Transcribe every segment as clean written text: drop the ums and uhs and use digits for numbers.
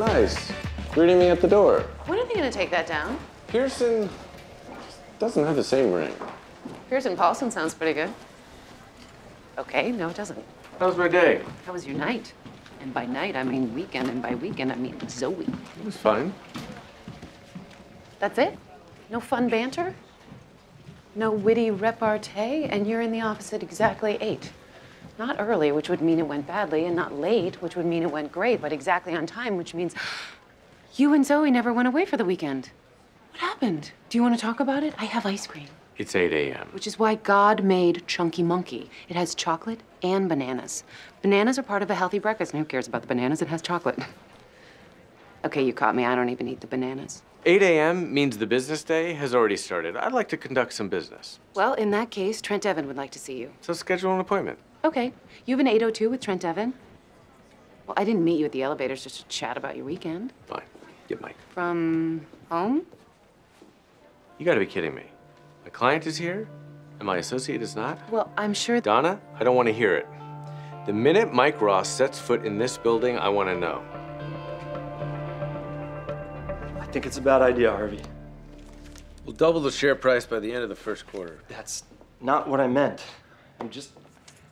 nice. Greeting me at the door. When are they going to take that down? Pearson doesn't have the same ring. Pearson Paulson sounds pretty good. Okay, no, it doesn't. How was my day? How was your night? And by night, I mean weekend, and by weekend, I mean Zoe. It was fine. That's it? No fun banter? No witty repartee? And you're in the office at exactly 8. Not early, which would mean it went badly, and not late, which would mean it went great, but exactly on time, which means you and Zoe never went away for the weekend. What happened? Do you want to talk about it? I have ice cream. It's 8 a.m. Which is why God made Chunky Monkey. It has chocolate and bananas. Bananas are part of a healthy breakfast, and who cares about the bananas? It has chocolate. Okay, you caught me. I don't even eat the bananas. 8 a.m. means the business day has already started. I'd like to conduct some business. Well, in that case, Trent Devon would like to see you. So schedule an appointment. Okay. You have an 8:02 with Trent Devon? Well, I didn't meet you at the elevators just to chat about your weekend. Fine. Get Mike. From home? You gotta be kidding me. My client is here, and my associate is not? Well, I'm sure... Donna, I don't want to hear it. The minute Mike Ross sets foot in this building, I want to know. I think it's a bad idea, Harvey. We'll double the share price by the end of the first quarter. That's not what I meant.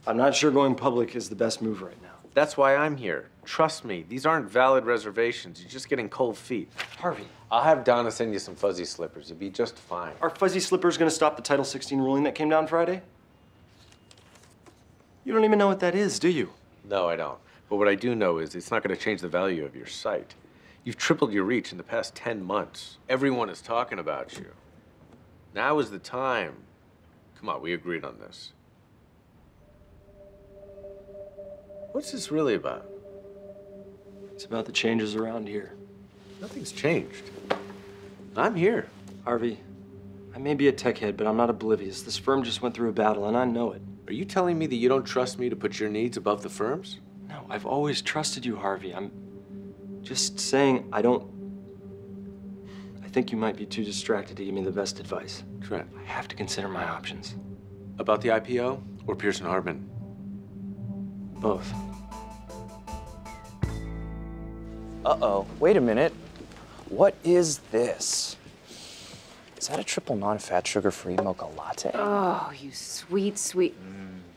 I'm not sure going public is the best move right now. That's why I'm here. Trust me, these aren't valid reservations. You're just getting cold feet. Harvey. I'll have Donna send you some fuzzy slippers. You'll be just fine. Are fuzzy slippers going to stop the Title 16 ruling that came down Friday? You don't even know what that is, do you? No, I don't. But what I do know is it's not going to change the value of your site. You've tripled your reach in the past 10 months. Everyone is talking about you. Now is the time. Come on, we agreed on this. What's this really about? It's about the changes around here. Nothing's changed. I'm here. Harvey, I may be a tech head, but I'm not oblivious. This firm just went through a battle, and I know it. Are you telling me that you don't trust me to put your needs above the firm's? No, I've always trusted you, Harvey. I'm just saying I think you might be too distracted to give me the best advice. Trent. I have to consider my options. About the IPO or Pearson Hardman? Both. Uh-oh, wait a minute. What is this? Is that a triple non-fat sugar-free mocha latte? Oh, you sweet, sweet.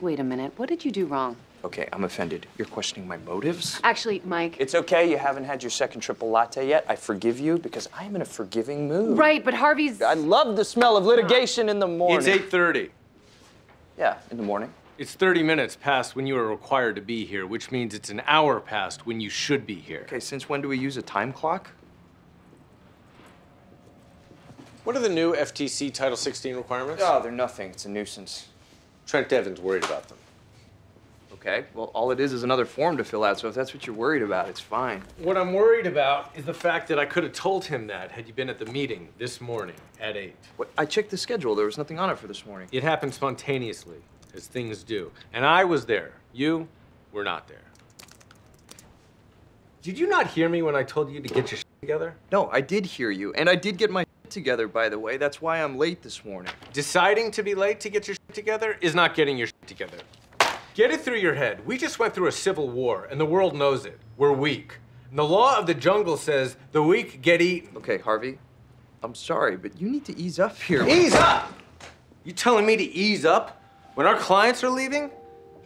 Wait a minute, what did you do wrong? Okay, I'm offended. You're questioning my motives? Actually, Mike. It's okay, you haven't had your second triple latte yet. I forgive you because I'm in a forgiving mood. Right, but Harvey's... I love the smell of litigation in the morning. It's 8:30. Yeah, in the morning. It's 30 minutes past when you are required to be here, which means it's an hour past when you should be here. Okay, since when do we use a time clock? What are the new FTC Title 16 requirements? Oh, they're nothing. It's a nuisance. Trent Devon's worried about them. Okay, well, all it is another form to fill out, so if that's what you're worried about, it's fine. What I'm worried about is the fact that I could have told him that had you been at the meeting this morning at 8. What? I checked the schedule. There was nothing on it for this morning. It happened spontaneously, as things do. And I was there. You were not there. Did you not hear me when I told you to get your shit together? No, I did hear you. And I did get my shit together, by the way. That's why I'm late this morning. Deciding to be late to get your shit together is not getting your shit together. Get it through your head. We just went through a civil war, and the world knows it. We're weak. And the law of the jungle says the weak get eaten. Okay, Harvey, I'm sorry, but you need to ease up here. Ease up? You telling me to ease up? When our clients are leaving?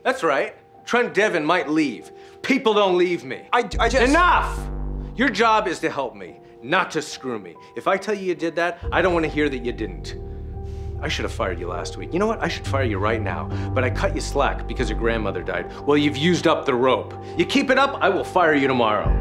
That's right. Trent Devon might leave. People don't leave me. I just... Enough! Your job is to help me, not to screw me. If I tell you you did that, I don't want to hear that you didn't. I should have fired you last week. You know what? I should fire you right now. But I cut you slack because your grandmother died. Well, you've used up the rope. You keep it up, I will fire you tomorrow.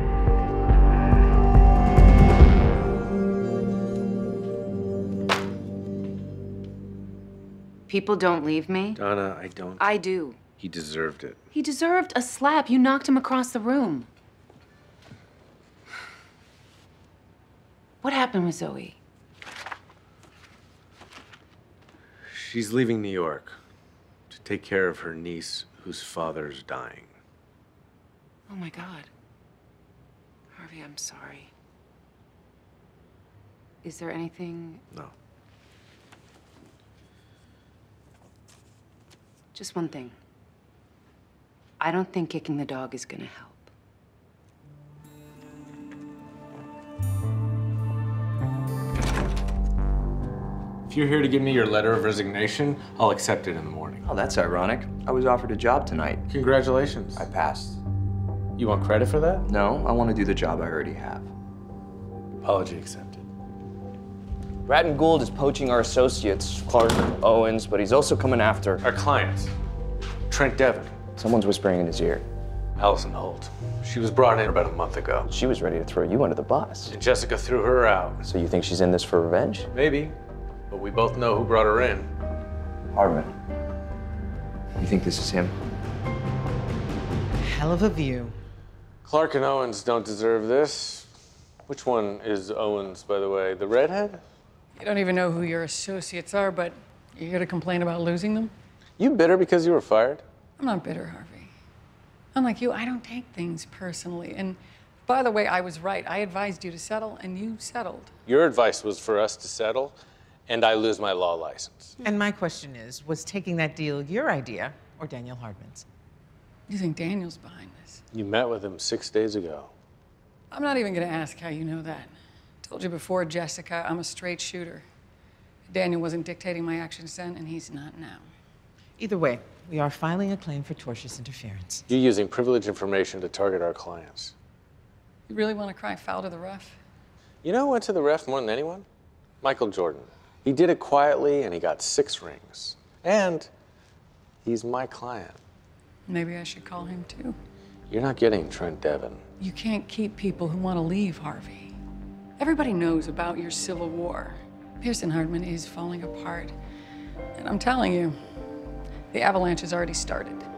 People don't leave me. Donna, I don't. I do. He deserved it. He deserved a slap. You knocked him across the room. What happened with Zoe? She's leaving New York to take care of her niece whose father's dying. Oh my God. Harvey, I'm sorry. Is there anything? No. Just one thing. I don't think kicking the dog is gonna help. If you're here to give me your letter of resignation, I'll accept it in the morning. Oh, that's ironic. I was offered a job tonight. Congratulations. I passed. You want credit for that? No, I want to do the job I already have. Apology accepted. Rand Gould is poaching our associates, Clark, Owens, but he's also coming after our clients. Trent Devon. Someone's whispering in his ear. Allison Holt. She was brought in about a month ago. She was ready to throw you under the bus. And Jessica threw her out. So you think she's in this for revenge? Maybe, but we both know who brought her in. Hardman. You think this is him? Hell of a view. Clark and Owens don't deserve this. Which one is Owens, by the way? The redhead? You don't even know who your associates are, but you're here to complain about losing them? You bitter because you were fired? I'm not bitter, Harvey. Unlike you, I don't take things personally. And by the way, I was right. I advised you to settle, and you settled. Your advice was for us to settle, and I lose my law license. And my question is, was taking that deal your idea or Daniel Hardman's? You think Daniel's behind this? You met with him 6 days ago. I'm not even going to ask how you know that. I told you before, Jessica, I'm a straight shooter. Daniel wasn't dictating my actions then, and he's not now. Either way, we are filing a claim for tortious interference. You're using privileged information to target our clients. You really want to cry foul to the ref? You know who went to the ref more than anyone? Michael Jordan. He did it quietly, and he got 6 rings. And he's my client. Maybe I should call him, too. You're not getting Trent Devon. You can't keep people who want to leave, Harvey. Everybody knows about your civil war. Pearson Hardman is falling apart. And I'm telling you, the avalanche has already started.